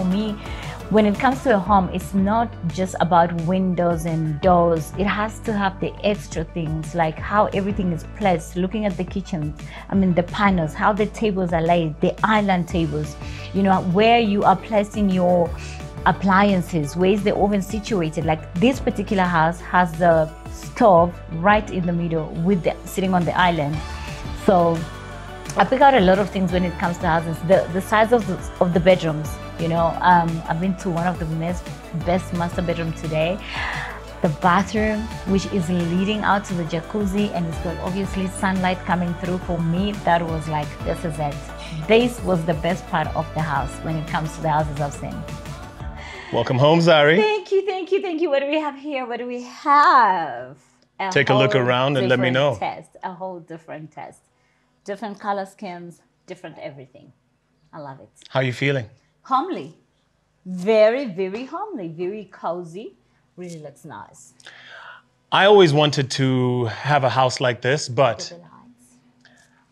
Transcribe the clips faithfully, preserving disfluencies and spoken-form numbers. for me, when it comes to a home, it's not just about windows and doors. It has to have the extra things, like how everything is placed, looking at the kitchen, I mean the panels, how the tables are laid, the island tables, you know, where you are placing your appliances, where is the oven situated. Like this particular house has the stove right in the middle with the, sitting on the island. So I pick out a lot of things when it comes to houses. The, the size of the, of the bedrooms, you know. Um, I've been to one of the best, best master bedroom today. The bathroom, which is leading out to the jacuzzi, and it's got obviously sunlight coming through. For me, that was like, this is it. This was the best part of the house when it comes to the houses I've seen. Welcome home, Zari. Thank you, thank you, thank you. What do we have here? What do we have? A Take a look around and let me know. Test, a whole different test. Different color schemes, different everything. I love it. How are you feeling? Homely. Very, very homely. Very cozy. Really looks nice. I always wanted to have a house like this, but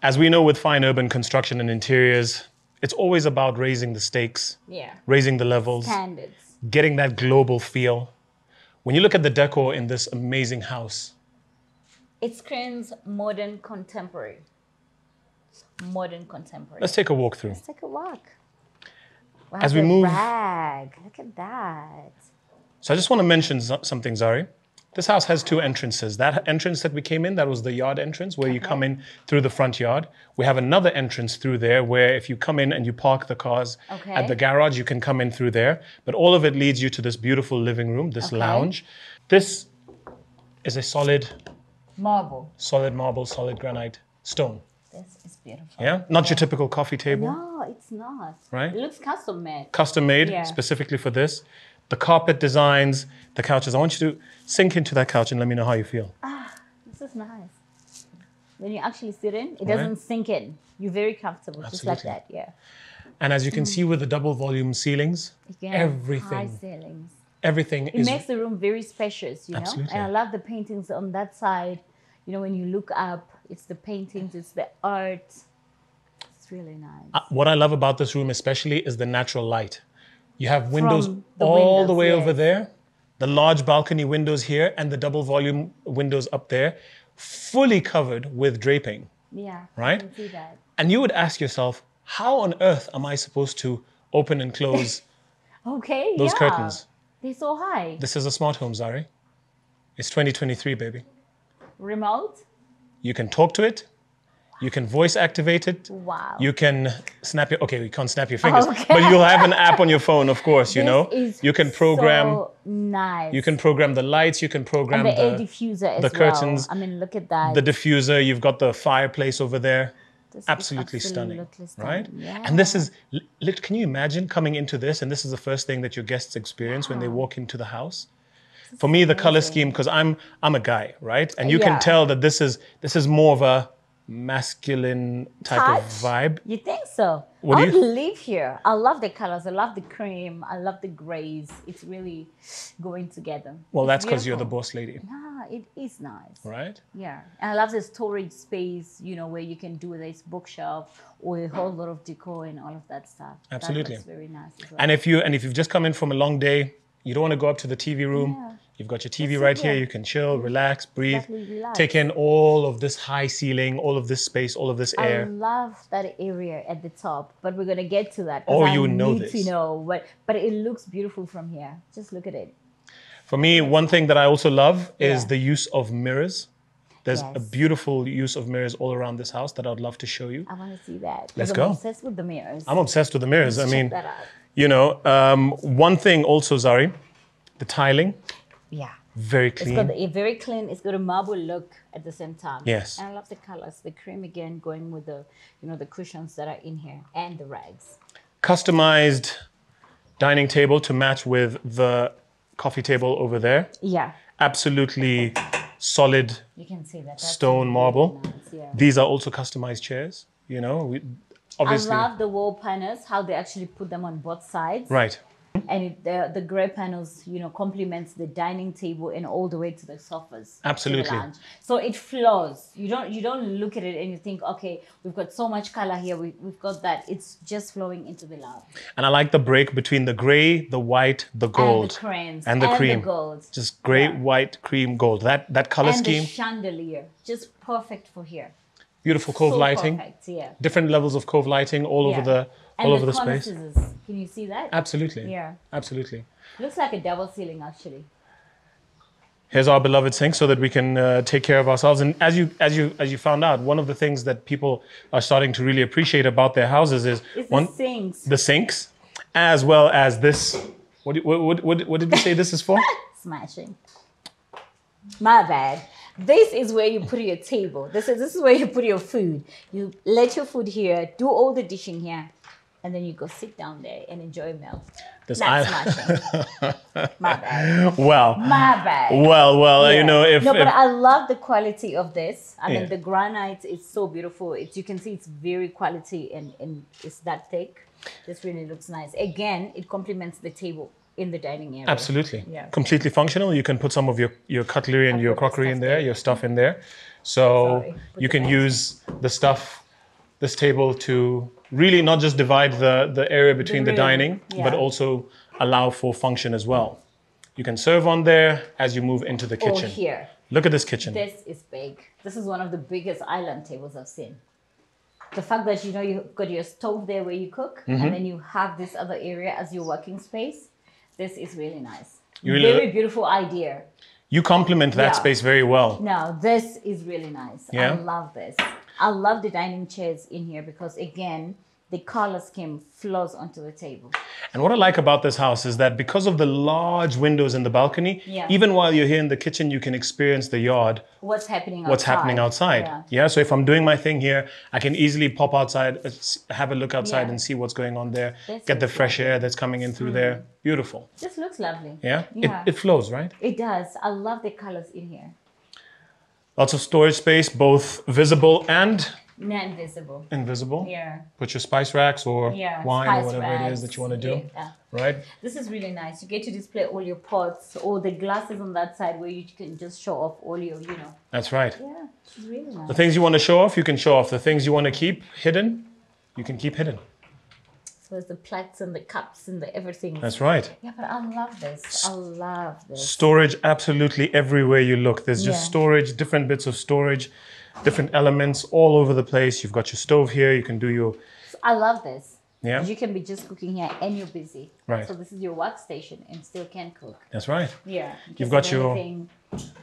as we know with Fine Urban Construction and Interiors, it's always about raising the stakes, yeah, raising the levels, standards, getting that global feel. When you look at the decor in this amazing house, it screams modern contemporary. Modern contemporary. Let's take a walk through. Let's take a walk. Wow, as we move. Rag. Look at that. So I just want to mention something, Zari. This house has two entrances. That entrance that we came in, that was the yard entrance where okay. you come in through the front yard. We have another entrance through there where if you come in and you park the cars okay. at the garage, you can come in through there. But all of it leads you to this beautiful living room, this okay. lounge. This is a solid marble. Solid marble, solid granite stone. This is beautiful. Yeah, not yeah. your typical coffee table. No, it's not. Right? It looks custom made. Custom made yeah. specifically for this. The carpet designs, the couches. I want you to sink into that couch and let me know how you feel. Ah, this is nice. When you actually sit in, it doesn't right. sink in. You're very comfortable, Absolutely. Just like that. Yeah. And as you can mm. see with the double volume ceilings, Again, everything. High ceilings. Everything. It is makes the room very spacious, you Absolutely. Know. And I love the paintings on that side. You know, when you look up, it's the paintings, it's the art. It's really nice. Uh, what I love about this room especially is the natural light. You have windows From the all windows, the way yes. over there, the large balcony windows here, and the double volume windows up there, fully covered with draping. Yeah, right? I can see that. And you would ask yourself, how on earth am I supposed to open and close okay, those yeah. curtains? They're so high. This is a smart home, Zari. It's twenty twenty-three, baby. Remote? You can talk to it. You can voice activate it. Wow. You can snap your... Okay, you can't snap your fingers. Okay. But you'll have an app on your phone, of course, you this know. Is you can program... So nice. You can program the lights. You can program and the... the air diffuser as the well. Curtains. I mean, look at that. The diffuser. You've got the fireplace over there. This absolutely, absolutely stunning, stunning, right? Yeah. And this is... Can you imagine coming into this? And this is the first thing that your guests experience wow. when they walk into the house. For me, the color scheme, because I'm I'm a guy, right? And you yeah. can tell that this is this is more of a masculine type Touch? Of vibe. You think so? What I would live here. I love the colors. I love the cream. I love the grays. It's really going together. Well, it's that's because you're the boss lady. Nah, it is nice. Right? Yeah. And I love the storage space, you know, where you can do this bookshelf or a whole lot of decor and all of that stuff. Absolutely. That's very nice as well. And if you and if you've just come in from a long day, you don't want to go up to the T V room. Yeah. You've got your T V That's right it, yeah. here. You can chill, relax, breathe, relax. Take in all of this high ceiling, all of this space, all of this air. I love that area at the top, but we're going to get to that. Oh, you I know need this. To know what, but it looks beautiful from here. Just look at it. For me, one thing that I also love is yeah. the use of mirrors. There's yes. a beautiful use of mirrors all around this house that I'd love to show you. I want to see that. Let's go. I'm obsessed with the mirrors. I'm obsessed with the mirrors. Let's I mean, that out. You know, um, one thing also, Zari, the tiling. Yeah. Very clean. It's got the, very clean. It's got a marble look at the same time. Yes. And I love the colors. The cream again going with the, you know, the cushions that are in here and the rags. Customized dining table to match with the coffee table over there. Yeah. Absolutely solid you can see that. That's stone marble. Nice. Yeah. These are also customized chairs, you know. We, obviously. I love the wall panels, how they actually put them on both sides. Right. And it, the, the grey panels, you know, complements the dining table and all the way to the sofas. Absolutely. The so it flows. You don't you don't look at it and you think, okay, we've got so much color here. We, we've got that. It's just flowing into the lounge. And I like the break between the grey, the white, the gold, and the creams, and the and cream, the gold. Just grey, yeah. white, cream, gold. That that color and scheme. And the chandelier, just perfect for here. Beautiful cove so lighting. Perfect, yeah. Different levels of cove lighting all yeah. over the. All and over the, the space. Can you see that? Absolutely. Yeah. Absolutely. Looks like a double ceiling, actually. Here's our beloved sink, so that we can uh, take care of ourselves. And as you, as you, as you found out, one of the things that people are starting to really appreciate about their houses is it's one the sinks, the sinks, as well as this. What, do, what, what, what did we say this is for? Smashing. My bad. This is where you put your table. This is this is where you put your food. You let your food here. Do all the dishing here. And then you go sit down there and enjoy a meal. That's my bad. Well, my bad. Well, well, yeah. you know if no, but if... I love the quality of this. I yeah. mean, the granite is so beautiful. It's you can see it's very quality and and it's that thick. This really looks nice. Again, it complements the table in the dining area. Absolutely, yeah, completely functional. You can put some of your your cutlery and I've your crockery in there, in. your stuff in there. So Sorry, you can use the stuff, this table to. Really not just divide the, the area between the, the dining, yeah. but also allow for function as well. You can serve on there as you move into the kitchen. Or here. Look at this kitchen. This is big. This is one of the biggest island tables I've seen. The fact that you know you've got your stove there where you cook, mm-hmm. and then you have this other area as your working space, this is really nice. You really Very beautiful idea. You complement that yeah. space very well. No, this is really nice. Yeah. I love this. I love the dining chairs in here because, again, the color scheme flows onto the table. And what I like about this house is that because of the large windows in the balcony, yeah. even while you're here in the kitchen, you can experience the yard. What's happening outside. What's happening outside. Yeah. yeah. So if I'm doing my thing here, I can easily pop outside, have a look outside yeah. and see what's going on there. That's get the fresh air that's coming in through mm. there. Beautiful. This looks lovely. Yeah? yeah. It, it flows, right? It does. I love the colors in here. Lots of storage space, both visible and non-visible. Invisible. Yeah. Put your spice racks or yeah, wine or whatever racks. it is that you want to do. Yeah. Right. This is really nice. You get to display all your pots, all the glasses on that side where you can just show off all your, you know. That's right. Yeah. It's really nice. The things you want to show off, you can show off. The things you want to keep hidden, you can keep hidden. So there's the plates and the cups and the everything. That's right. Yeah, but I love this. I love this. Storage absolutely everywhere you look. There's just yeah. storage, different bits of storage, different elements all over the place. You've got your stove here. You can do your... I love this. Yeah. You can be just cooking here and you're busy. Right. So this is your workstation and still can cook. That's right. Yeah. You've got your...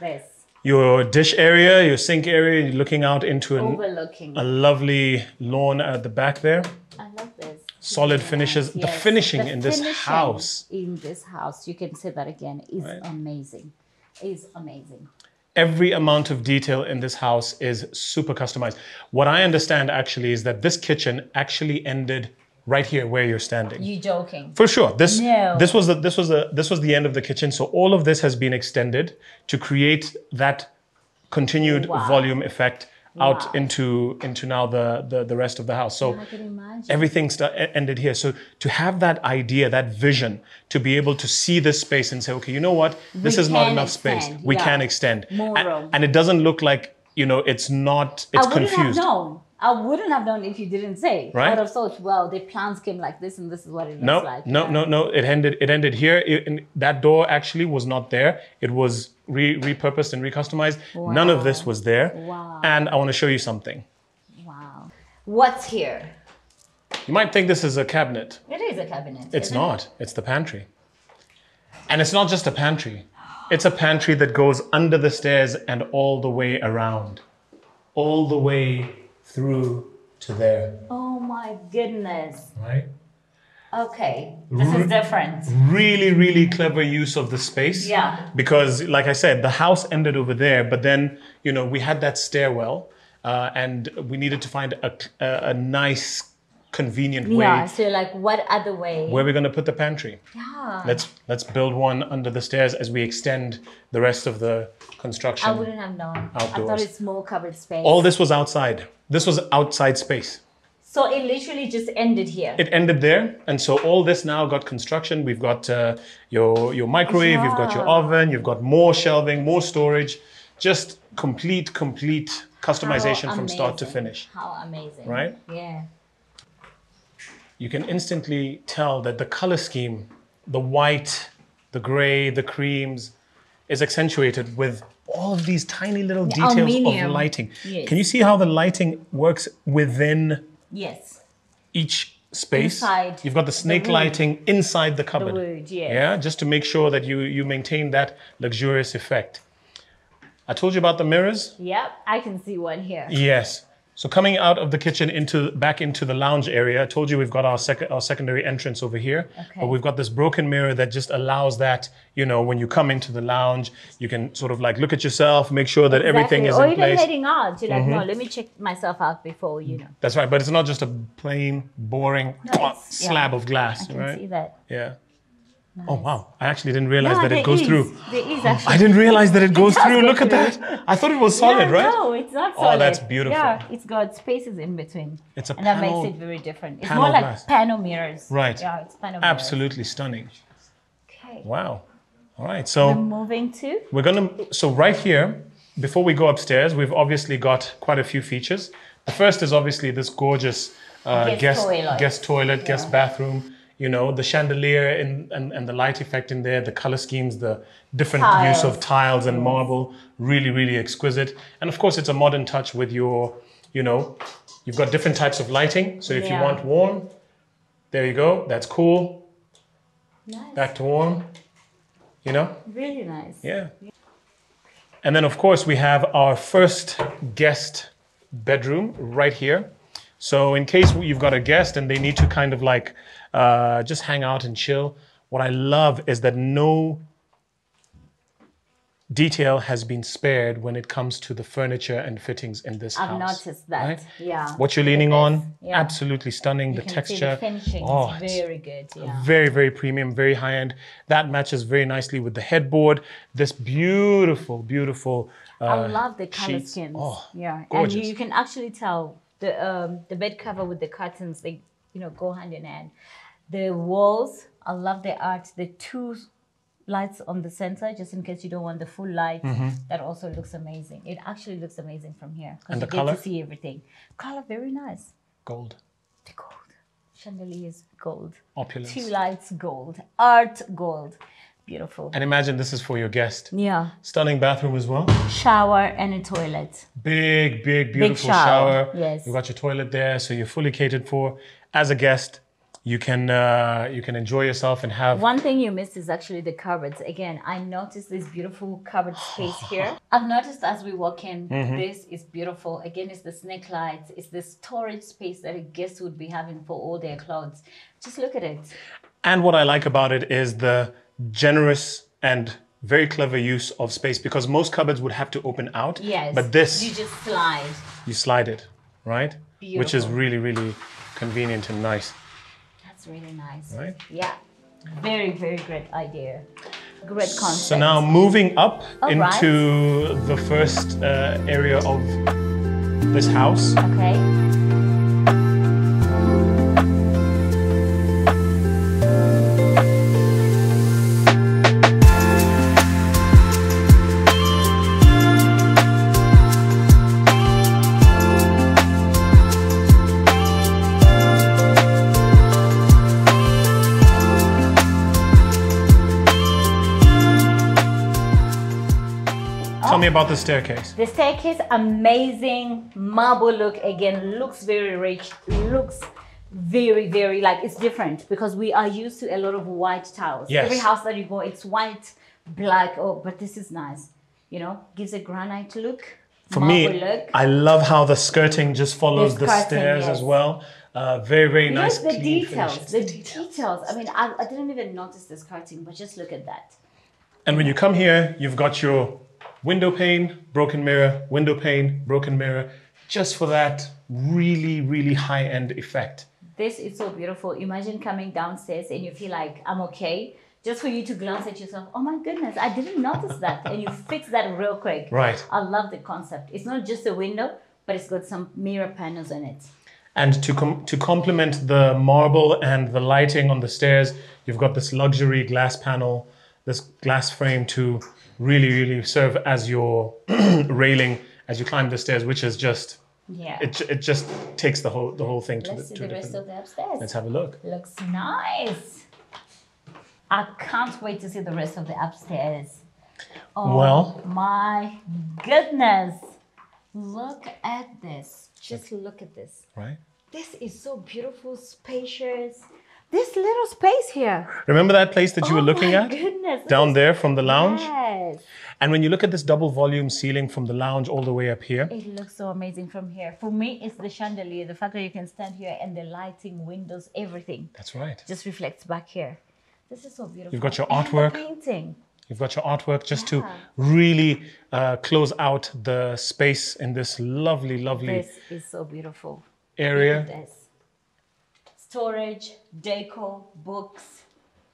This. Your dish area, your sink area, you're looking out into an, Overlooking. a lovely lawn at the back there. I love this. Solid finishes. Yes. The finishing the in this finishing house. In this house, you can say that again, is right. amazing. Is amazing. Every amount of detail in this house is super customized. What I understand actually is that this kitchen actually ended right here where you're standing. You're joking. For sure. This no. this was the this was the this was the end of the kitchen. So all of this has been extended to create that continued wow. volume effect. out wow. into into now the, the the rest of the house. So everything ended here. So to have that idea, that vision, to be able to see this space and say, okay, you know what, this we is not enough extend. space. We yeah. can extend. More and, room. and it doesn't look like, you know, it's not, it's I wouldn't confused. Have known. I wouldn't have known if you didn't say. Right? I would have thought, well, the plans came like this and this is what it looks no, like. No, yeah. no, no, it ended It ended here. It, and that door actually was not there. It was re repurposed and recustomized. Wow. None of this was there. Wow. And I want to show you something. Wow. What's here? You might think this is a cabinet. It is a cabinet. It's not. It? It's the pantry. And it's not just a pantry. It's a pantry that goes under the stairs and all the way around. All the way through to there. Oh my goodness. Right? Okay, this Re is different. Really, really clever use of the space. Yeah. Because like I said, the house ended over there, but then, you know, we had that stairwell uh, and we needed to find a, a, a nice, convenient way. Yeah, so like what other way? Where are we going to put the pantry? Yeah. Let's, let's build one under the stairs as we extend the rest of the construction. I wouldn't have known. Outdoors. I thought it's more covered space. All this was outside. This was outside space. So it literally just ended here. It ended there. And so all this now got construction. We've got uh, your, your microwave, yeah. You've got your oven, you've got more shelving, more storage. Just complete, complete customization from start to finish. How amazing. Right? Yeah. You can instantly tell that the color scheme, the white, the gray, the creams, is accentuated with all of these tiny little details Aluminium. of lighting. Yes. Can you see how the lighting works within yes. each space? Inside You've got the snake the lighting inside the cupboard. The wood, yes. Yeah, just to make sure that you, you maintain that luxurious effect. I told you about the mirrors. Yep, I can see one here. Yes. So coming out of the kitchen into back into the lounge area, I told you we've got our, sec our secondary entrance over here, okay. but we've got this broken mirror that just allows that, you know, when you come into the lounge, you can sort of like look at yourself, make sure that exactly. everything is or in place. Or even heading out, you're like, mm-hmm. no, let me check myself out before, you know. That's right, but it's not just a plain, boring no, slab yeah. of glass, I can right? see that. Yeah. Nice. Oh, wow. I actually didn't realize no, that it goes is. through. There is actually. I didn't realize that it goes it through. Go Look through. at that. I thought it was solid, no, right? No, it's not solid. Oh, that's beautiful. Yeah, it's got spaces in between. It's a and panel. And that makes it very different. It's more like glass. panel mirrors. Right. Yeah, it's panel mirrors. Absolutely stunning. Okay. Wow. All right. So we're moving to? We're going to, so right here, before we go upstairs, we've obviously got quite a few features. The first is obviously this gorgeous uh, guest, guest toilet, guest, toilet, yeah. guest bathroom. You know, the chandelier in, and, and the light effect in there, the color schemes, the different tiles. use of tiles and marble, really, really exquisite. And of course, it's a modern touch with your, you know, you've got different types of lighting. So if yeah. you want warm, there you go. That's cool. Nice. Back to warm, you know? Really nice. Yeah. And then, of course, we have our first guest bedroom right here. So in case you've got a guest and they need to kind of like uh, just hang out and chill, what I love is that no detail has been spared when it comes to the furniture and fittings in this I've house. I've noticed that, right? yeah. What you're leaning on, yeah. absolutely stunning. You the texture, the finishing oh, is very good. Yeah. Very, very premium, very high-end. That matches very nicely with the headboard. This beautiful, beautiful uh, I love the color sheets. schemes. Oh, yeah. Gorgeous. And you, you can actually tell The, um, the bed cover with the curtains, they, you know, go hand in hand. The walls, I love the art. The two lights on the center, just in case you don't want the full light, mm-hmm. that also looks amazing. It actually looks amazing from here. And the color? You get to see everything. Color, very nice. Gold. The gold. Chandeliers, gold. Opulence. Two lights, gold. Art, gold. Beautiful. And imagine this is for your guest. Yeah. Stunning bathroom as well. Shower and a toilet. Big, big, beautiful big shower. shower. Yes. You've got your toilet there, so you're fully catered for. As a guest, you can uh, you can enjoy yourself and have... One thing you missed is actually the cupboards. Again, I noticed this beautiful cupboard space here. I've noticed as we walk in, mm-hmm. this is beautiful. Again, it's the snake lights. It's the storage space that a guest would be having for all their clothes. Just look at it. And what I like about it is the... generous and very clever use of space, because most cupboards would have to open out. Yes. But this, you just slide. You slide it, right? Beautiful. Which is really, really convenient and nice. That's really nice. Right? Yeah. Very, very great idea. Great concept. So now moving up All into right. the first uh, area of this house. Okay. Tell me about the staircase. The staircase, amazing marble look. Again, looks very rich, looks very, very like it's different, because we are used to a lot of white tiles. Yes. Every house that you go, it's white, black, oh, but this is nice. You know, gives a granite look. For me, look. I love how the skirting just follows the, the skirting, stairs yes. as well. Uh, very, very look nice. The details, the, the details. details. I mean, I, I didn't even notice the skirting, but just look at that. And when you come here, you've got your window pane, broken mirror, window pane, broken mirror, just for that really, really high-end effect. This is so beautiful. Imagine coming downstairs and you feel like, I'm okay. Just for you to glance at yourself, oh my goodness, I didn't notice that. And you fix that real quick. Right. I love the concept. It's not just a window, but it's got some mirror panels in it. And to com to complement the marble and the lighting on the stairs, you've got this luxury glass panel, this glass frame to really, really serve as your railing as you climb the stairs, which is just, yeah, it, it just takes the whole the whole thing to Let's the, to see the rest of the upstairs. Let's have a look. Looks nice. I can't wait to see the rest of the upstairs. Oh, well, my goodness. Look at this. Just look at this. Right? This is so beautiful, spacious. This little space here. Remember that place that you oh were looking my at? Goodness. Down there from the lounge? Yes. And when you look at this double volume ceiling from the lounge all the way up here. It looks so amazing from here. For me, it's the chandelier, the fact that you can stand here and the lighting, windows, everything. That's right. Just reflects back here. This is so beautiful. You've got your artwork. Painting. You've got your artwork just yeah. to really uh, close out the space in this lovely, lovely. This is so beautiful. Area. Yes. Storage, decor, books.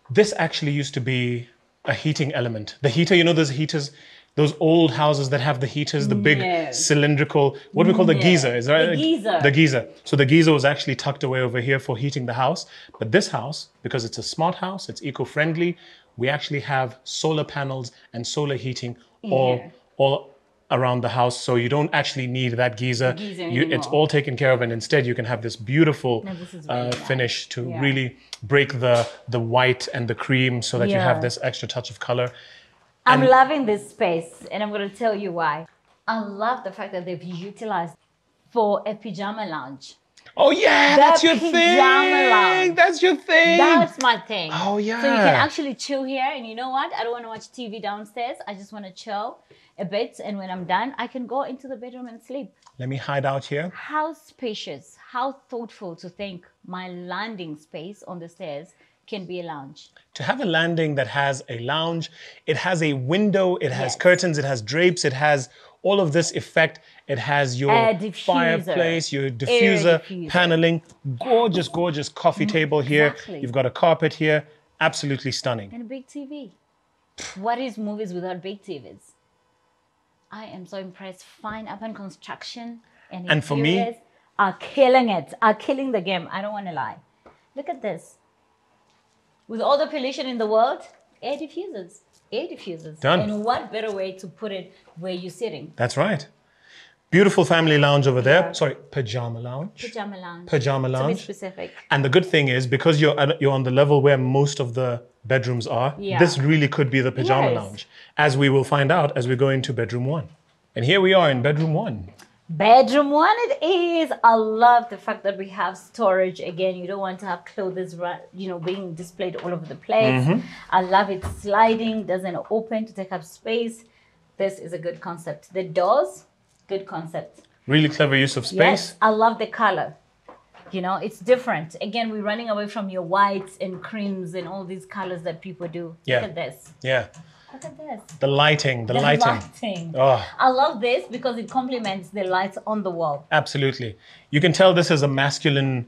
This actually used to be a heating element. The heater, you know, those heaters, those old houses that have the heaters, the big no. cylindrical, what do we call no. the geyser? Is that the geyser? The geyser. So the geyser was actually tucked away over here for heating the house. But this house, because it's a smart house, it's eco-friendly, we actually have solar panels and solar heating yeah. all, all around the house. So you don't actually need that geyser. geyser you, it's all taken care of. And instead you can have this beautiful no, this uh, really finish to yeah. really break the, the white and the cream so that yeah. you have this extra touch of color. I'm and loving this space, and I'm going to tell you why. I love the fact that they've utilized for a pajama lounge. Oh yeah, the that's your thing. Lounge. That's your thing. That's my thing. Oh yeah. So you can actually chill here, and you know what? I don't want to watch T V downstairs. I just want to chill a bit, and when I'm done, I can go into the bedroom and sleep. Let me hide out here. How spacious, how thoughtful to think my landing space on the stairs can be a lounge. To have a landing that has a lounge, it has a window, it has yes. curtains, it has drapes, it has all of this effect. It has your fireplace, your diffuser, diffuser, paneling, gorgeous, gorgeous coffee table here. Exactly. You've got a carpet here, absolutely stunning. And a big T V. What is movies without big T Vs? I am so impressed. Fine Urban Construction and, and for me, are killing it, are killing the game. I don't want to lie. Look at this. With all the pollution in the world, air diffusers, air diffusers. Done. And what better way to put it where you're sitting? That's right. Beautiful family lounge over there. Yeah. Sorry, pajama lounge. Pajama lounge. Pajama lounge. To be specific. And the good thing is, because you're you're on the level where most of the bedrooms are, yeah. this really could be the pajama yes. lounge, as we will find out as we go into bedroom one. And here we are in bedroom one. Bedroom one it is. I love the fact that we have storage. Again, you don't want to have clothes, you know, being displayed all over the place. Mm-hmm. I love it sliding, doesn't open to take up space. This is a good concept. The doors, good concept. Really clever use of space. Yes, I love the color. You know, it's different. Again, we're running away from your whites and creams and all these colors that people do. Yeah. Look at this. Yeah. Look at this. The lighting, the, the lighting. lighting. Oh. I love this because it complements the lights on the wall. Absolutely. You can tell this is a masculine,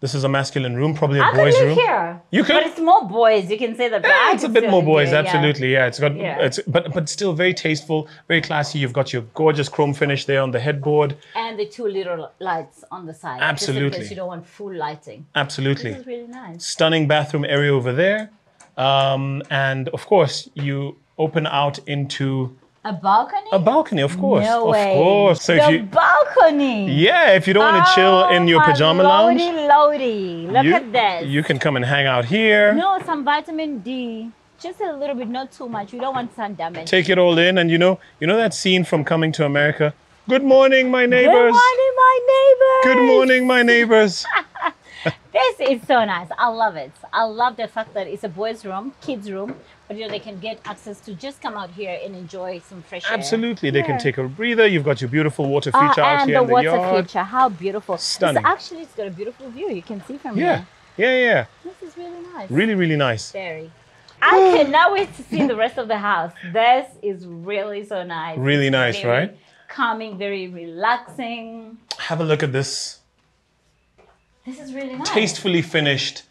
this is a masculine room, probably a I boys' room. Here. You could, but it's more boys. You can say that. Yeah, it's a bit more boys, here, absolutely. Yeah, yeah it's got. Yeah. It's but but still very tasteful, very classy. You've got your gorgeous chrome finish there on the headboard, and the two little lights on the side. Absolutely. Just in case you don't want full lighting. Absolutely. This is really nice. Stunning bathroom area over there, um, and of course you. Open out into a balcony. A balcony, of course, no way. of course. So the if you, balcony. Yeah, if you don't want to oh, chill in your pajama lordy, lounge, lordy. Look you, at this. You can come and hang out here. No, some vitamin D, just a little bit, not too much. You don't want sun damage. Take it all in, and you know, you know that scene from Coming to America. Good morning, my neighbors. Good morning, my neighbors. Good morning, my neighbors. This is so nice. I love it. I love the fact that it's a boys' room, kids' room, but you know they can get access to just come out here and enjoy some fresh air. Absolutely, they yeah. can take a breather. You've got your beautiful water feature uh, out here in the yard. And the water feature, how beautiful! Stunning. It's actually, it's got a beautiful view. You can see from yeah. here. Yeah, yeah, yeah. This is really nice. Really, really nice. Very. I cannot wait to see the rest of the house. This is really so nice. Really nice, very right? Calming, very relaxing. Have a look at this. This is really nice. Tastefully finished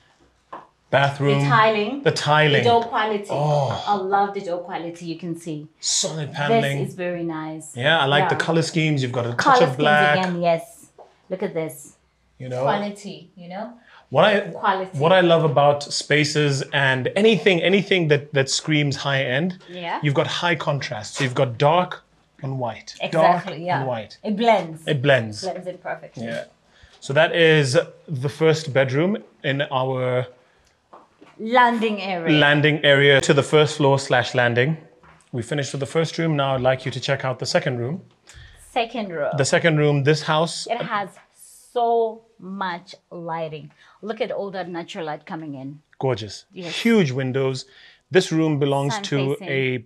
bathroom. The tiling. The tiling. The door quality. Oh. I love the door quality, you can see. Solid paneling. This is very nice. Yeah, I like yeah. the color schemes. You've got a touch color of black. Again, yes. Look at this. you know? Quality, you know? What I, Quality. What I love about spaces and anything anything that, that screams high end, yeah. You've got high contrast. So you've got dark and white. Exactly, dark yeah. and white. It blends. It blends. It blends in perfectly. Yeah. So that is the first bedroom in our... landing area. Landing area to the first floor slash landing. We finished with the first room. Now I'd like you to check out the second room. Second room. The second room, this house. It has so much lighting. Look at all that natural light coming in. Gorgeous. Yes. Huge windows. This room belongs Sun to facing. a,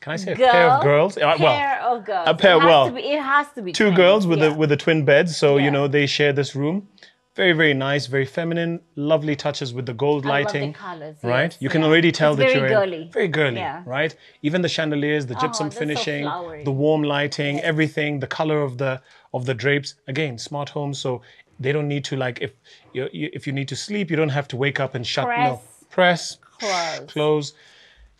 can I say Girl, a pair of girls? Pair well, of girls. A pair, it has well, to be, it has to be two twins. girls with, yeah. a, with a twin bed. So, yeah. you know, they share this room. Very, very nice, very feminine, lovely touches with the gold I lighting, love the colors, right? Yes, you can yeah. already tell it's that very you're girly. In, very girly, yeah. right? Even the chandeliers, the gypsum oh, finishing, so the warm lighting, yes. everything, the color of the of the drapes. Again, smart homes, so they don't need to like if you if you need to sleep, you don't have to wake up and shut. Press, no, press, close. close.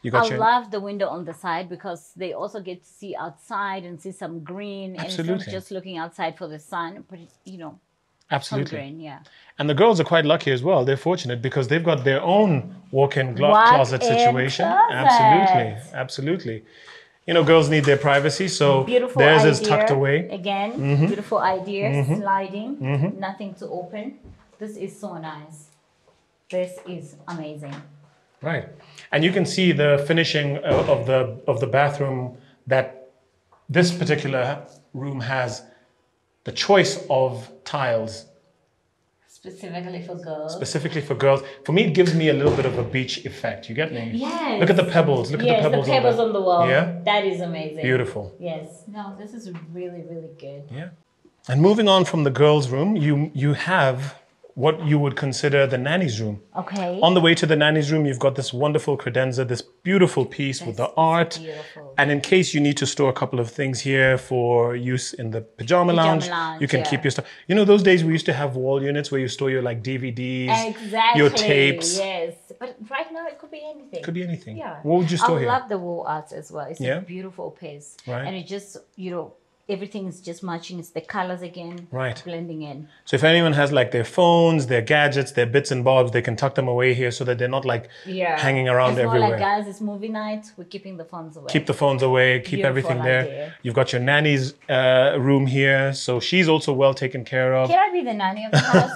You got I your... love the window on the side because they also get to see outside and see some green. Absolutely. And it's not just looking outside for the sun, but it's, you know. Absolutely. Green, yeah. And the girls are quite lucky as well. They're fortunate because they've got their own walk-in closet situation. Closet. Absolutely. Absolutely. You know, girls need their privacy, so beautiful theirs idea. is tucked away. Again, mm-hmm. beautiful idea, mm-hmm. sliding, mm-hmm. nothing to open. This is so nice. This is amazing. Right. And you can see the finishing of the, of the bathroom that this particular room has. The choice of tiles. Specifically for girls. Specifically for girls. For me, it gives me a little bit of a beach effect. You get me? Yes. Look at the pebbles. Look yes, at the pebbles, the pebbles on, the, on the wall. Yeah. That is amazing. Beautiful. Yes. No, this is really, really good. Yeah. And moving on from the girls' room, you, you have what you would consider the nanny's room. Okay. On the way to the nanny's room, you've got this wonderful credenza, this beautiful piece That's with the art. Beautiful. And in case you need to store a couple of things here for use in the pyjama, pyjama lounge, lounge, you can yeah. keep your stuff. You know, those days we used to have wall units where you store your like D V Ds, exactly. your tapes. Yes, but right now it could be anything. It could be anything. Yeah. What would you store I here? I love the wall art as well. It's yeah? a beautiful piece. Right. And it just, you know, everything is just matching. It's the colors again, right? Blending in. So if anyone has like their phones, their gadgets, their bits and bobs, they can tuck them away here so that they're not like yeah. hanging around it's everywhere. It's more like, guys, it's movie night. We're keeping the phones away. Keep the phones away. Keep Beautiful everything idea. there. You've got your nanny's uh, room here, so she's also well taken care of. Can I be the nanny of the house?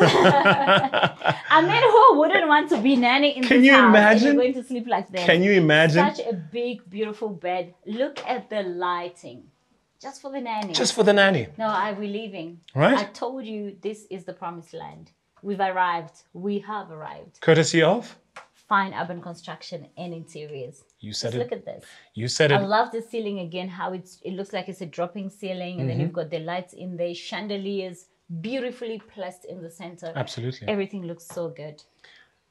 I mean, who wouldn't want to be nanny in can this you house? Can you imagine? You're going to sleep like this. Can you imagine? Such a big, beautiful bed. Look at the lighting. Just for the nanny. Just for the nanny. No, I'm leaving. Right? I told you this is the promised land. We've arrived. We have arrived. Courtesy of? Fine Urban Construction and Interiors. You said Just it. Look at this. You said it. I love the ceiling again, how it's, it looks like it's a dropping ceiling. And mm-hmm. then you've got the lights in there, chandeliers, beautifully placed in the center. Absolutely. Everything looks so good.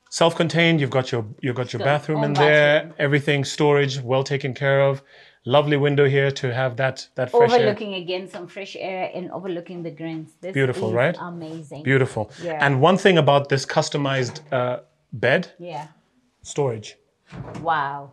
Self-contained. You've got your, you've got your bathroom in there. Everything, storage, well taken care of. Lovely window here to have that that fresh air. Overlooking again some fresh air and overlooking the greens. This Beautiful, is right? Amazing. Beautiful. Yeah. And one thing about this customized uh, bed. Yeah. Storage. Wow.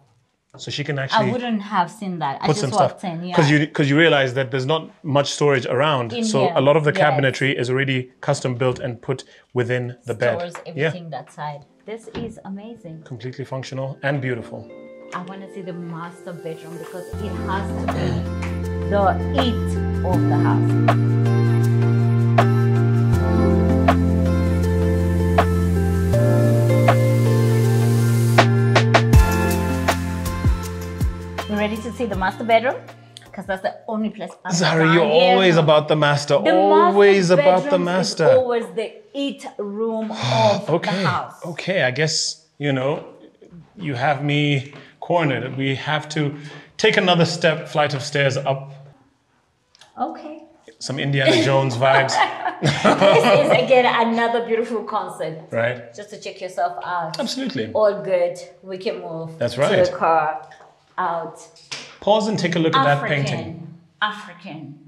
So she can actually. I wouldn't have seen that. I just walked in. Because yeah. you because you realize that there's not much storage around. In so here. a lot of the cabinetry yes. is already custom built and put within the bed. Stores everything yeah. that side. This is amazing. Completely functional and beautiful. I want to see the master bedroom because it has to be the it of the house. You ready to see the master bedroom? Because that's the only place. I'm Zari, you're always about the master. The always master about the master. Is always the it room of okay. the house. Okay, I guess, you know, you have me cornered. We have to take another step, flight of stairs up. Okay. Some Indiana Jones vibes. This is again another beautiful concept. Right. Just to check yourself out. Absolutely. All good. We can move. That's right. To the car, out. Pause and take a look at African, that painting. African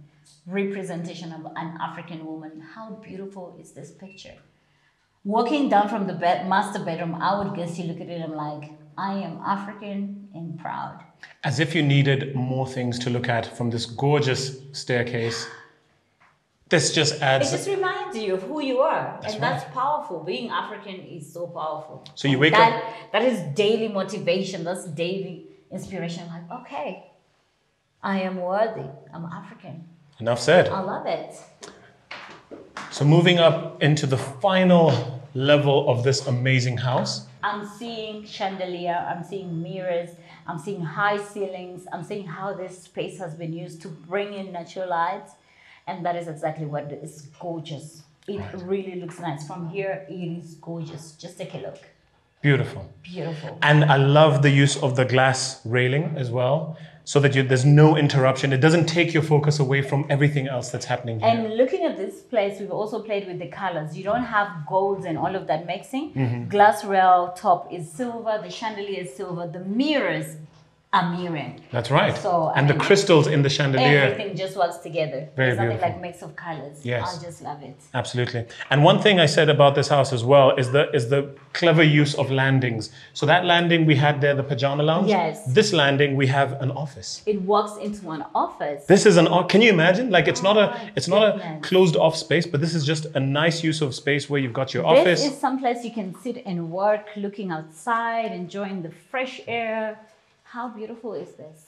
representation of an African woman. How beautiful is this picture? Walking down from the bed, master bedroom, I would guess you look at it and I'm like, I am African and proud. As if you needed more things to look at from this gorgeous staircase. This just adds... It just reminds you of who you are. That's and right. That's powerful. Being African is so powerful. So you wake that, up... That is daily motivation. That's daily inspiration. Like, okay, I am worthy. I'm African. Enough said. I love it. So moving up into the final level of this amazing house. I'm seeing chandelier. I'm seeing mirrors. I'm seeing high ceilings. I'm seeing how this space has been used to bring in natural light. And that is exactly what it is. Gorgeous. It right. really looks nice. From here, it is gorgeous. Just take a look. Beautiful. Beautiful. And I love the use of the glass railing as well, so that you, there's no interruption. It doesn't take your focus away from everything else that's happening here. And looking at this place, we've also played with the colors. You don't have golds and all of that mixing. Mm-hmm. Glass rail top is silver. The chandelier is silver. The mirrors are mirroring. That's right. So, and I mean, the crystals in the chandelier. Everything just works together. Very There's beautiful. Nothing like mix of colors. Yes. I just love it. Absolutely. And one thing I said about this house as well is the, is the clever use of landings. So that landing we had there, the pajama lounge. Yes. This landing, we have an office. It walks into an office. This is an, can you imagine? Like it's oh not a, it's goodness. not a closed off space, but this is just a nice use of space where you've got your this office. This is someplace you can sit and work, looking outside, enjoying the fresh air. How beautiful is this?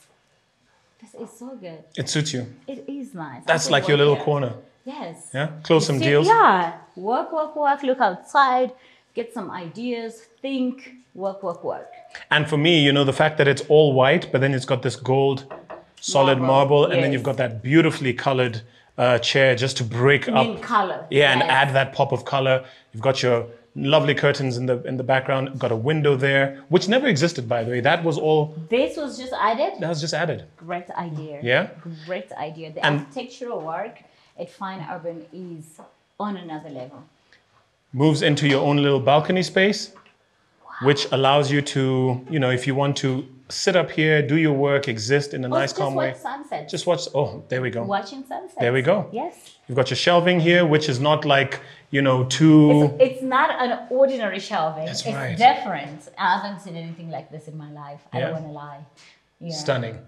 This is so good. It suits you. It is nice. That's like your little here. corner. Yes. Yeah. Close some deals. Yeah. Work, work, work. Look outside. Get some ideas. Think. Work, work, work. And for me, you know, the fact that it's all white, but then it's got this gold, solid marble, marble and yes. then you've got that beautifully colored uh, chair just to break up. In color. Yeah, yes. And add that pop of color. You've got your lovely curtains in the in the background. Got a window there, which never existed, by the way. That was all. This was just added. That was just added. Great idea. Yeah. Great idea. The and architectural work at Fine Urban is on another level. Moves into your own little balcony space, wow. which allows you to, you know, if you want to sit up here, do your work, exist in a oh, nice, calm way. Just watch sunset. Just watch. Oh, there we go. Watching sunset. There we go. Yes. You've got your shelving here, which is not like, you know, too... It's, it's not an ordinary shelving. That's it's right. different. I haven't seen anything like this in my life. I yeah. don't want to lie. Yeah. Stunning.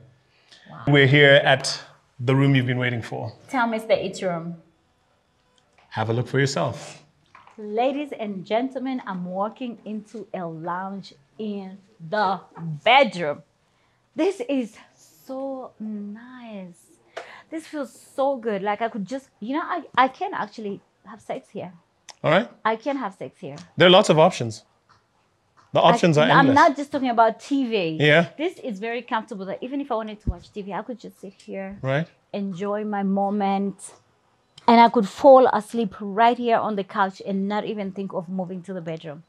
Wow. We're here at the room you've been waiting for. Tell me it's the each room. Have a look for yourself. Ladies and gentlemen, I'm walking into a lounge in the bedroom. This is so nice. This feels so good. Like I could just, you know, I, I can actually have sex here. All right. I can have sex here. There are lots of options. The options I, are endless. I'm not just talking about T V. Yeah. This is very comfortable that even if I wanted to watch T V, I could just sit here. Right. Enjoy my moment. And I could fall asleep right here on the couch and not even think of moving to the bedroom.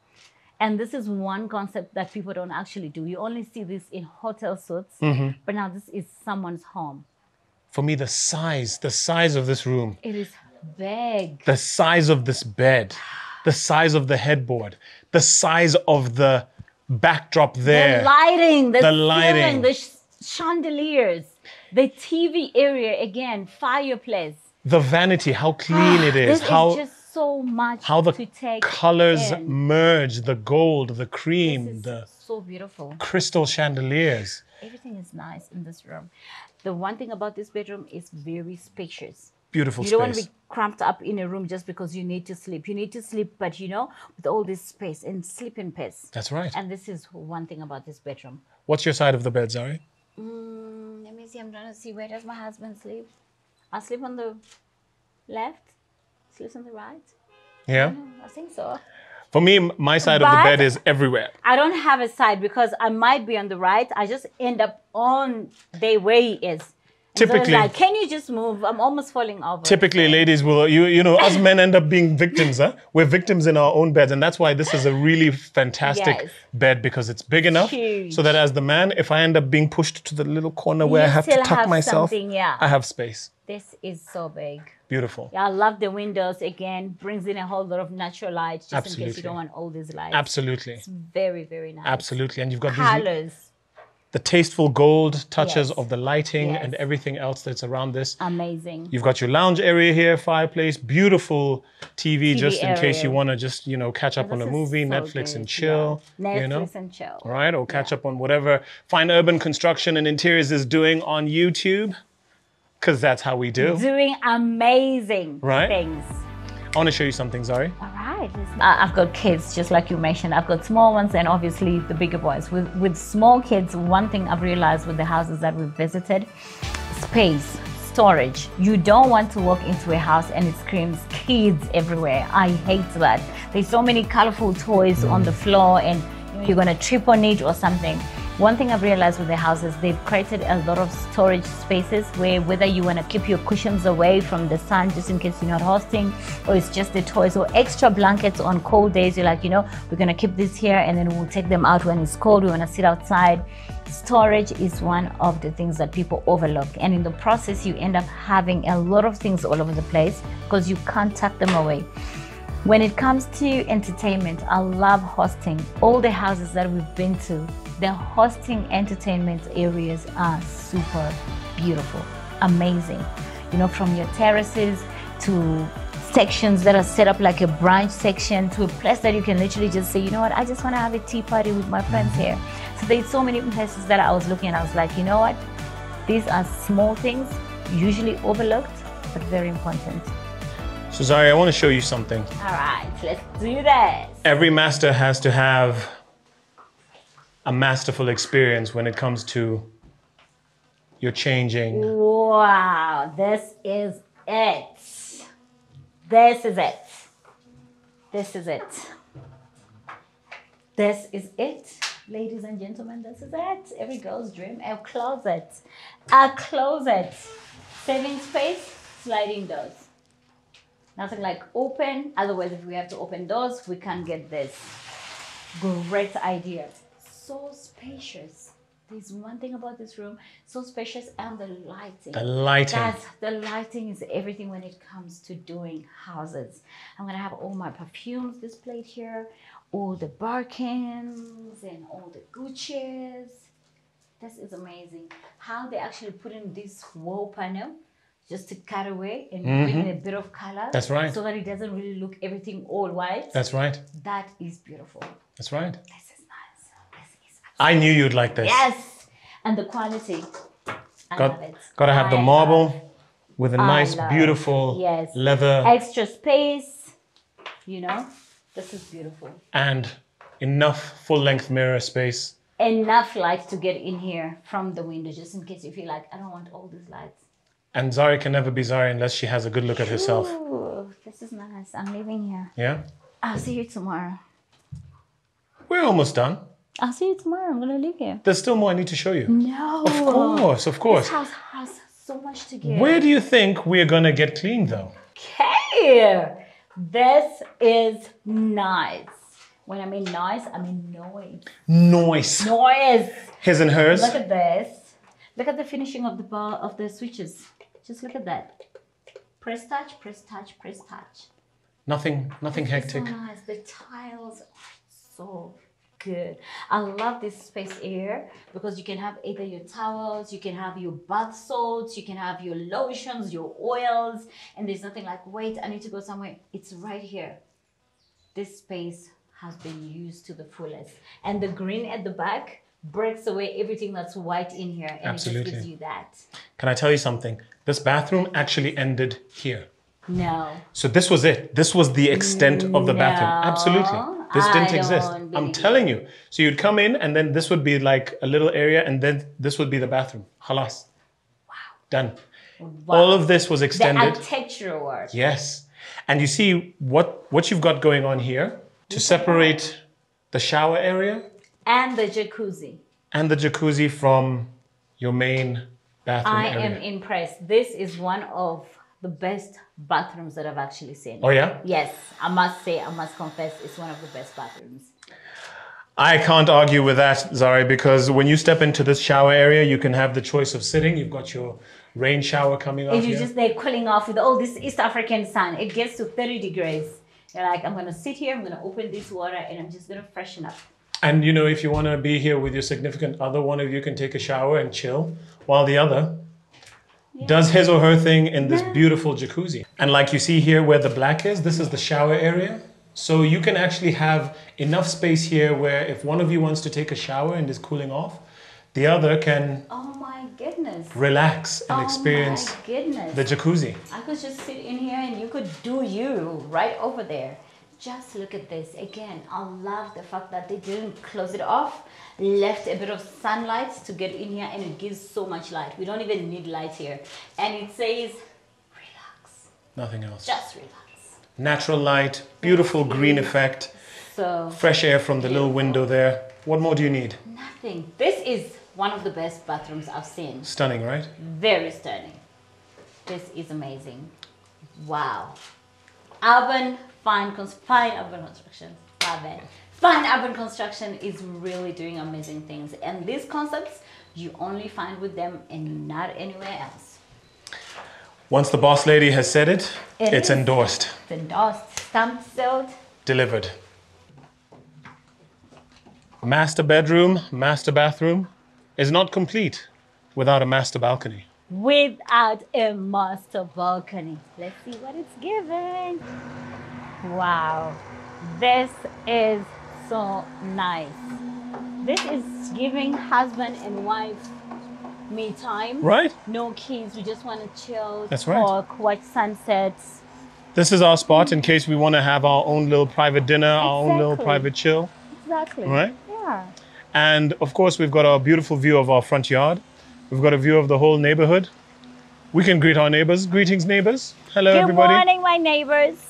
And this is one concept that people don't actually do. You only see this in hotel suites. Mm-hmm. But now this is someone's home. For me, the size, the size of this room. It is big. The size of this bed, the size of the headboard, the size of the backdrop there. The lighting, the, the lighting, ceiling, the sh chandeliers, the T V area again, fireplace. The vanity, how clean ah, it is. This how, is just so much how the to take colors in. merge, the gold, the cream, this is the so beautiful crystal chandeliers. Everything is nice in this room. The one thing about this bedroom is very spacious. Beautiful space. You don't want to be cramped up in a room just because you need to sleep. You need to sleep, but you know, with all this space and sleep in peace. That's right. And this is one thing about this bedroom. What's your side of the bed, Zari? Mm, let me see. I'm trying to see. Where does my husband sleep? I sleep on the left. Sleeps on the right. Yeah. I don't know. I think so. For me, my side but of the bed is everywhere. I don't have a side because I might be on the right. I just end up on the way he is. Typically. So like, can you just move? I'm almost falling over. Typically, ladies will, you, you know, us men end up being victims. Huh? We're victims in our own beds. And that's why this is a really fantastic yes. bed because it's big enough. Huge. So that as the man, if I end up being pushed to the little corner where you I have to tuck have myself, yeah. I have space. This is so big. Beautiful. Yeah, I love the windows. Again, brings in a whole lot of natural light. Just Absolutely. in case you don't want all these lights. Absolutely. It's very, very nice. Absolutely. And you've got colors. These, the tasteful gold touches yes. of the lighting yes. and everything else that's around this. Amazing. You've got your lounge area here, fireplace, beautiful T V, T V just in area. case you want to just, you know, catch up on a movie, so Netflix good. and chill. Yeah. Netflix you know? and chill. All right, or catch yeah. up on whatever Fine Urban Construction and Interiors is doing on YouTube. Because that's how we do. Doing amazing right? things. I want to show you something, Zari. All right. I've got kids, just like you mentioned. I've got small ones and obviously the bigger boys. With, with small kids, one thing I've realized with the houses that we've visited, space, storage. You don't want to walk into a house and it screams kids everywhere. I hate that. There's so many colorful toys mm. on the floor and you're going to trip on it or something. One thing I've realized with the houses, they've created a lot of storage spaces where whether you want to keep your cushions away from the sun just in case you're not hosting, or it's just the toys or extra blankets on cold days. You're like, you know, we're going to keep this here and then we'll take them out when it's cold. We want to sit outside. Storage is one of the things that people overlook. And in the process, you end up having a lot of things all over the place because you can't tuck them away. When it comes to entertainment, I love hosting. All the houses that we've been to, the hosting entertainment areas are super beautiful, amazing. You know, from your terraces to sections that are set up like a brunch section to a place that you can literally just say, you know what, I just want to have a tea party with my friends here. So there's so many places that I was looking and I was like, you know what, these are small things, usually overlooked, but very important. So Zari, I want to show you something. All right, let's do this. Every master has to have a masterful experience when it comes to your changing. Wow, this is it. This is it. This is it. This is it. Ladies and gentlemen, this is it. Every girl's dream, a closet. A closet. Saving space, sliding doors. Nothing like open, otherwise if we have to open doors, we can't get this. Great idea. So spacious. There's one thing about this room, so spacious, and the lighting. The lighting. That's, the lighting is everything when it comes to doing houses. I'm gonna have all my perfumes displayed here, all the Birkins and all the Gucci's. This is amazing. How they actually put in this wall panel, just to cut away and mm-hmm. bring in a bit of color. That's right. So that it doesn't really look everything all white. That's right. That is beautiful. That's right. This is nice. This is I knew you'd like this. Yes. And the quality. I got, love it. Got to have I the marble love. With a nice, beautiful yes. leather. Extra space. You know, this is beautiful. And enough full-length mirror space. Enough light to get in here from the window, just in case you feel like, I don't want all these lights. And Zari can never be Zari unless she has a good look at herself. Ooh, this is nice. I'm leaving here. Yeah? I'll see you tomorrow. We're almost done. I'll see you tomorrow. I'm going to leave here. There's still more I need to show you. No. Of course, of course. This house has so much to give. Where do you think we're going to get clean, though? Okay. This is nice. When I mean nice, I mean noise. Noise. Noise. His and hers. Look at this. Look at the finishing of the bar of the switches. Just look at that. Press touch, press touch, press touch. Nothing, nothing hectic. So nice. The tiles are so good. I love this space here because you can have either your towels, you can have your bath salts, you can have your lotions, your oils, and there's nothing like, wait, I need to go somewhere. It's right here. This space has been used to the fullest. And the green at the back breaks away everything that's white in here, and absolutely. It just gives you that. Can I tell you something? This bathroom actually ended here. No. So this was it. This was the extent of the no, bathroom. Absolutely. This I didn't exist. I'm telling you. So you'd come in and then this would be like a little area and then this would be the bathroom. Khalas. Wow. Done. Wow. All of this was extended. The architectural work. Yes. And you see what, what you've got going on here to separate the shower area and the jacuzzi. And the jacuzzi from your main bathroom I area. am impressed. This is one of the best bathrooms that I've actually seen. Oh yeah? Yes, I must say, I must confess, it's one of the best bathrooms. I can't argue with that, Zari, because when you step into this shower area, you can have the choice of sitting. You've got your rain shower coming off. If you're here. Just there cooling off with all this East African sun, it gets to thirty degrees. You're like, I'm gonna sit here, I'm gonna open this water, and I'm just gonna freshen up. And you know, if you want to be here with your significant other, one of you can take a shower and chill, while the other yeah. does his or her thing in this yeah. beautiful jacuzzi. And like you see here where the black is, this is the shower area. So you can actually have enough space here where if one of you wants to take a shower and is cooling off, the other can... Oh my my goodness. Relax and oh experience my goodness. the jacuzzi. I could just sit in here and you could do you right over there. Just look at this. Again, I love the fact that they didn't close it off, left a bit of sunlight to get in here, and it gives so much light. We don't even need light here. And it says, relax. Nothing else. Just relax. Natural light, beautiful green effect. So fresh air from the beautiful little window there. What more do you need? Nothing. This is one of the best bathrooms I've seen. Stunning, right? Very stunning. This is amazing. Wow. Urban Fine, fine urban construction, fine. Fine urban construction is really doing amazing things, and these concepts you only find with them and not anywhere else. Once the boss lady has said it, it it's is. endorsed. It's endorsed, stamped, sealed, delivered. Master bedroom, master bathroom is not complete without a master balcony. Without a master balcony. Let's see what it's given. Wow, this is so nice. This is giving husband and wife me time. Right. No kids. We just want to chill, That's talk, right. watch sunsets. This is our spot in case we want to have our own little private dinner, exactly. our own little private chill. Exactly. Right? Yeah. And of course, we've got our beautiful view of our front yard. We've got a view of the whole neighborhood. We can greet our neighbors. Greetings, neighbors. Hello, Good everybody. Good morning, my neighbors.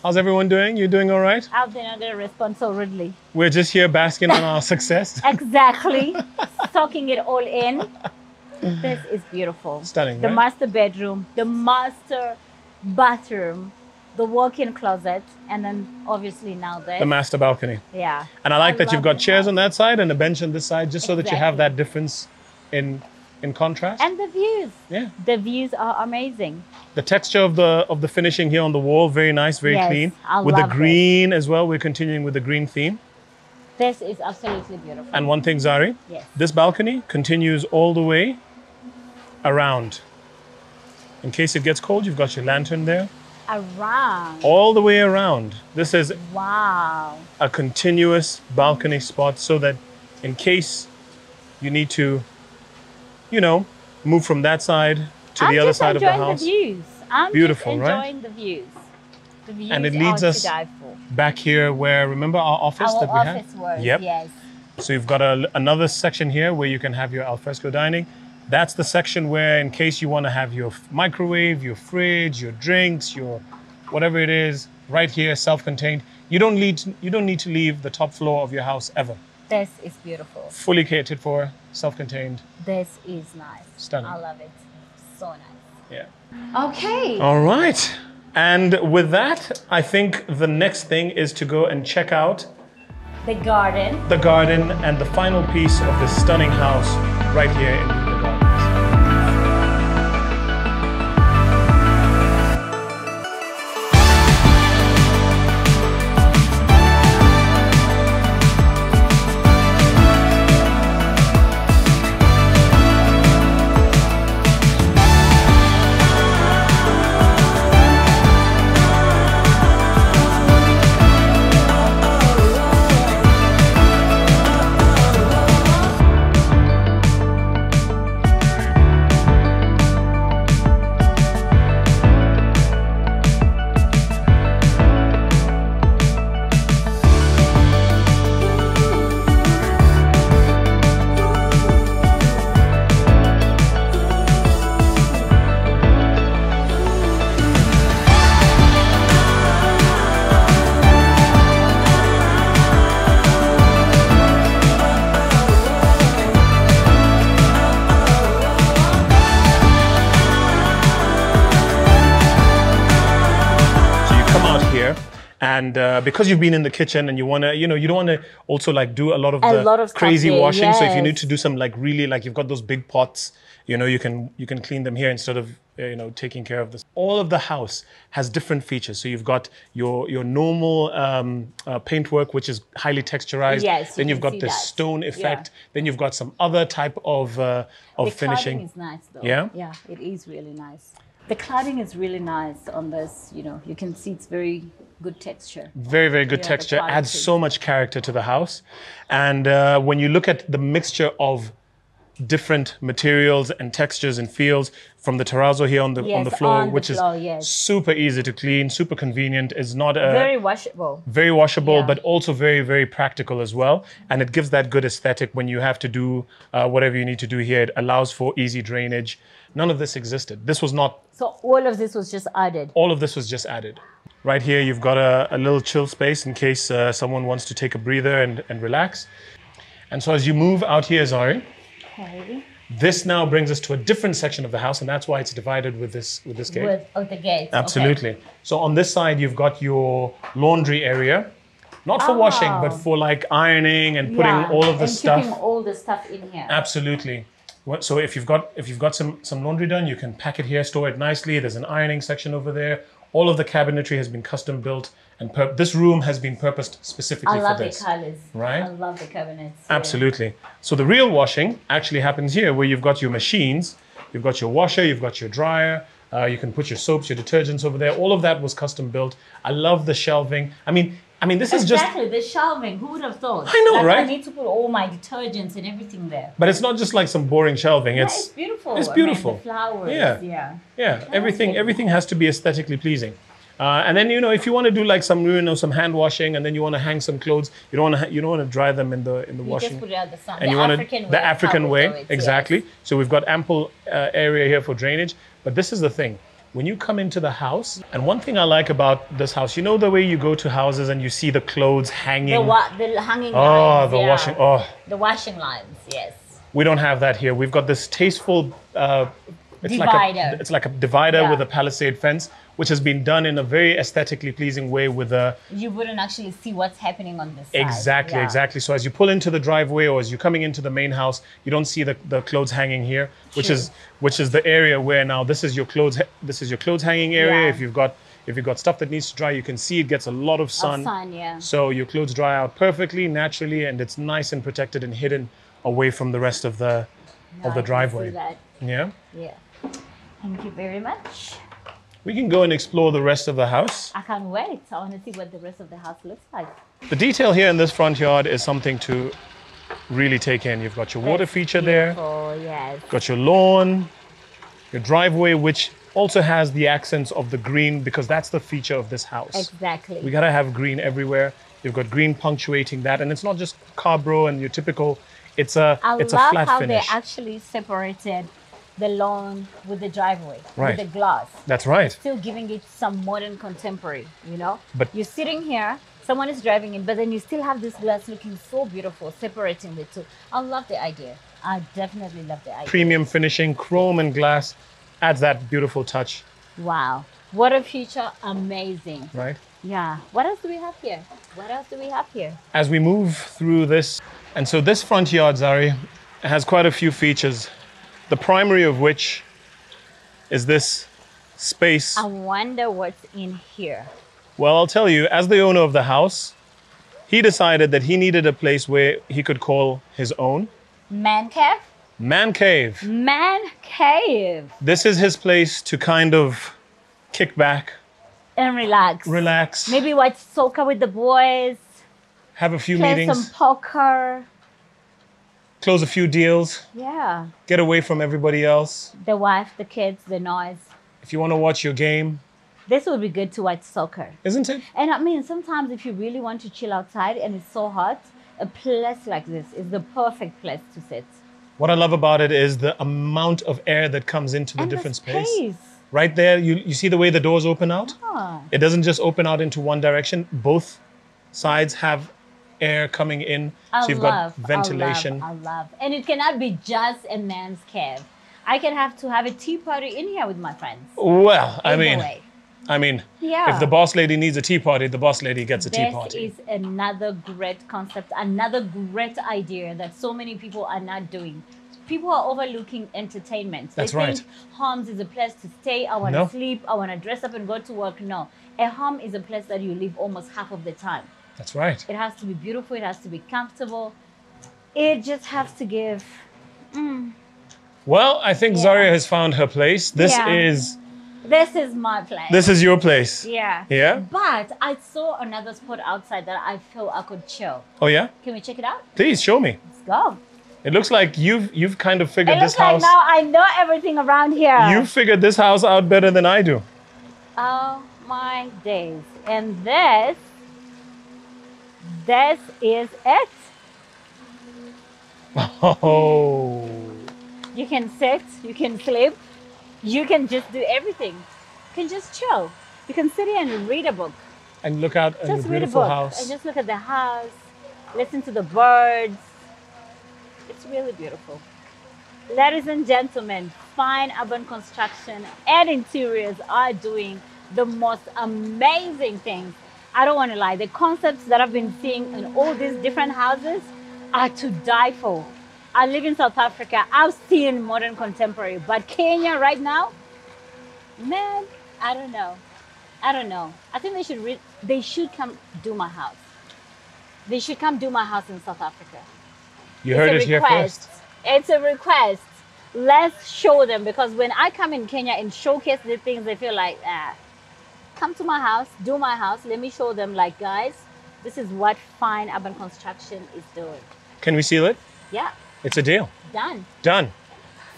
How's everyone doing? You doing all right? Oh, they're not going to respond so rudely. We're just here basking on our success. Exactly. Soaking it all in. This is beautiful. Stunning, The right? master bedroom, the master bathroom, the walk-in closet, and then obviously now this. The master balcony. Yeah. And I like I that you've got chairs house. on that side and a bench on this side, just so exactly. that you have that difference in in contrast. And the views. Yeah. The views are amazing. The texture of the of the finishing here on the wall, very nice, very yes, clean. I with love the green it. as well, we're continuing with the green theme. This is absolutely beautiful. And one thing, Zari, yes. this balcony continues all the way around. In case it gets cold, you've got your lantern there. Around. All the way around. This is wow. a continuous balcony spot, so that in case you need to, you know, move from that side to the other side of the house. I'm just enjoying the views. I'm Beautiful, just enjoying right? the views. The views and it leads us back here where, remember our office our that we had? Our office was, yep. yes. So you've got a, another section here where you can have your alfresco dining. That's the section where, in case you want to have your microwave, your fridge, your drinks, your whatever it is, right here, self-contained. You don't need to, you don't need to leave the top floor of your house ever. This is beautiful. Fully catered for, self-contained. This is nice. Stunning. I love it. So nice. Yeah. Okay. All right. And with that, I think the next thing is to go and check out the garden. The garden and the final piece of this stunning house right here in Runda Gardens. And uh, because you've been in the kitchen and you want to, you know, you don't want to also like do a lot of a the lot of crazy stuff, washing. Yes. So if you need to do some like really like you've got those big pots, you know, you can you can clean them here instead of, you know, taking care of this. All of the house has different features. So you've got your your normal um, uh, paintwork, which is highly texturized. Yes, you then you've got the stone effect. Yeah. Then you've got some other type of uh, of the finishing. Is nice though. Yeah, yeah, it is really nice. The cladding is really nice on this, you know, you can see it's very good texture. Very, very good yeah, texture, adds so much character to the house. And uh, when you look at the mixture of different materials and textures and feels from the terrazzo here on the, yes, on the floor, on which the floor, is yes. super easy to clean, super convenient. It's not a... Very washable. Very washable, yeah. but also very, very practical as well. And it gives that good aesthetic when you have to do uh, whatever you need to do here. It allows for easy drainage. None of this existed. This was not... So all of this was just added? All of this was just added. Right here, you've got a, a little chill space in case uh, someone wants to take a breather and, and relax. And so as you move out here, Zari, okay. This now brings us to a different section of the house, and that's why it's divided with this with this gate. With oh, the gate. Absolutely. Okay. So on this side, you've got your laundry area, not for oh. washing, but for like ironing and putting yeah. all of the stuff. Keeping all the stuff in here. Absolutely. So if you've got if you've got some some laundry done, you can pack it here, store it nicely. There's an ironing section over there. All of the cabinetry has been custom built. And pur this room has been purposed specifically for this. I love the colors. Right? I love the cabinets. Yeah. Absolutely. So the real washing actually happens here, where you've got your machines, you've got your washer, you've got your dryer, uh, you can put your soaps, your detergents over there. All of that was custom built. I love the shelving. I mean, I mean, this exactly, is just... Exactly, the shelving. Who would have thought? I know, like, right? I need to put all my detergents and everything there. But it's not just like some boring shelving. Yeah, it's, it's beautiful. It's beautiful. I mean, the flowers, yeah. Yeah, yeah. everything, everything has to be aesthetically pleasing. Uh, and then, you know, if you want to do like some, you know, some hand washing, and then you want to hang some clothes, you don't want to, you don't want to dry them in the in the you washing. Just put it out the sun. And the you African wanna, way. The African way, exactly. Yes. So we've got ample uh, area here for drainage. But this is the thing: when you come into the house, and one thing I like about this house, you know, the way you go to houses and you see the clothes hanging, the, wa the hanging. Oh, lines, the yeah. washing. Oh, the washing lines. Yes. We don't have that here. We've got this tasteful. Uh, It's divider. Like a, it's like a divider yeah. with a palisade fence, which has been done in a very aesthetically pleasing way with a... You wouldn't actually see what's happening on this side. Exactly, yeah. exactly. So as you pull into the driveway or as you're coming into the main house, you don't see the, the clothes hanging here, which True. is which is the area where now this is your clothes this is your clothes hanging area. Yeah. If you've got if you've got stuff that needs to dry, you can see it gets a lot of sun. Of sun yeah. So your clothes dry out perfectly, naturally, and it's nice and protected and hidden away from the rest of the no, of the driveway. I can see that. Yeah. Yeah. Thank you very much. We can go and explore the rest of the house. I can't wait. I want to see what the rest of the house looks like. The detail here in this front yard is something to really take in. You've got your water That's feature there. Oh, yes. Got your lawn, your driveway, which also has the accents of the green, because that's the feature of this house. Exactly. We got to have green everywhere. You've got green punctuating that. And it's not just Cabro and your typical, it's a, it's a flat finish. I love how they actually separated the lawn with the driveway, right. with the glass. That's right. Still giving it some modern contemporary, you know? But you're sitting here, someone is driving in, but then you still have this glass looking so beautiful, separating the two. I love the idea. I definitely love the idea. Premium finishing, chrome and glass, adds that beautiful touch. Wow. What a feature, amazing. Right? Yeah. What else do we have here? What else do we have here? As we move through this, and so this front yard, Zari, has quite a few features. The primary of which is this space. I wonder what's in here. Well, I'll tell you, as the owner of the house, he decided that he needed a place where he could call his own. Man cave? Man cave. Man cave. This is his place to kind of kick back. And relax. Relax. Maybe watch soccer with the boys. Have a few meetings. Play some poker. Close a few deals. Yeah. Get away from everybody else. The wife, the kids, the noise. If you want to watch your game. This would be good to watch soccer. Isn't it? And I mean, sometimes if you really want to chill outside and it's so hot, a place like this is the perfect place to sit. What I love about it is the amount of air that comes into the and different the space. space. Right there, you, you see the way the doors open out? Ah. It doesn't just open out into one direction. Both sides have air coming in, I so you've love, got ventilation. I love, I love. And it cannot be just a man's cave. I can have to have a tea party in here with my friends. Well, I mean, I mean, yeah. if the boss lady needs a tea party, the boss lady gets a this tea party. This is another great concept, another great idea that so many people are not doing. People are overlooking entertainment. That's they right. think homes is a place to stay. I want to no. sleep. I want to dress up and go to work. No, a home is a place that you live almost half of the time. That's right. It has to be beautiful. It has to be comfortable. It just has to give. Mm. Well, I think yeah. Zari has found her place. This yeah. is... This is my place. This is your place. Yeah. Yeah? But I saw another spot outside that I feel I could chill. Oh, yeah? Can we check it out? Please, show me. Let's go. It looks like you've you've kind of figured this house. It looks like now I know everything around here. You figured this house out better than I do. Oh my days! And this, this is it. Oh. You can sit. You can sleep. You can just do everything. You can just chill. You can sit here and read a book. And look out at the beautiful house. And just look at the house. Listen to the birds. It's really beautiful. Ladies and gentlemen, Fine Urban Construction and Interiors are doing the most amazing things. I don't want to lie. The concepts that I've been seeing in all these different houses are to die for. I live in South Africa. I've seen modern contemporary, but Kenya right now, man, I don't know. I don't know. I think they should re they should come do my house. They should come do my house in South Africa. You heard it here first. It's a request. Let's show them, because when I come in Kenya and showcase the things, they feel like, ah, come to my house, do my house. Let me show them, like, guys, this is what Fine Urban Construction is doing. Can we seal it? Yeah. It's a deal. Done. Done.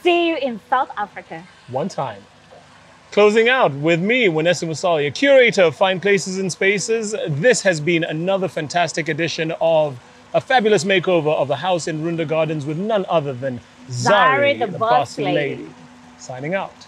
See you in South Africa. One time. Closing out with me, Vanessa Musali, a curator of Fine Places and Spaces. This has been another fantastic edition of a fabulous makeover of the house in Runda Gardens with none other than Zari, Zari the, the Boss Lady. Lady. Signing out.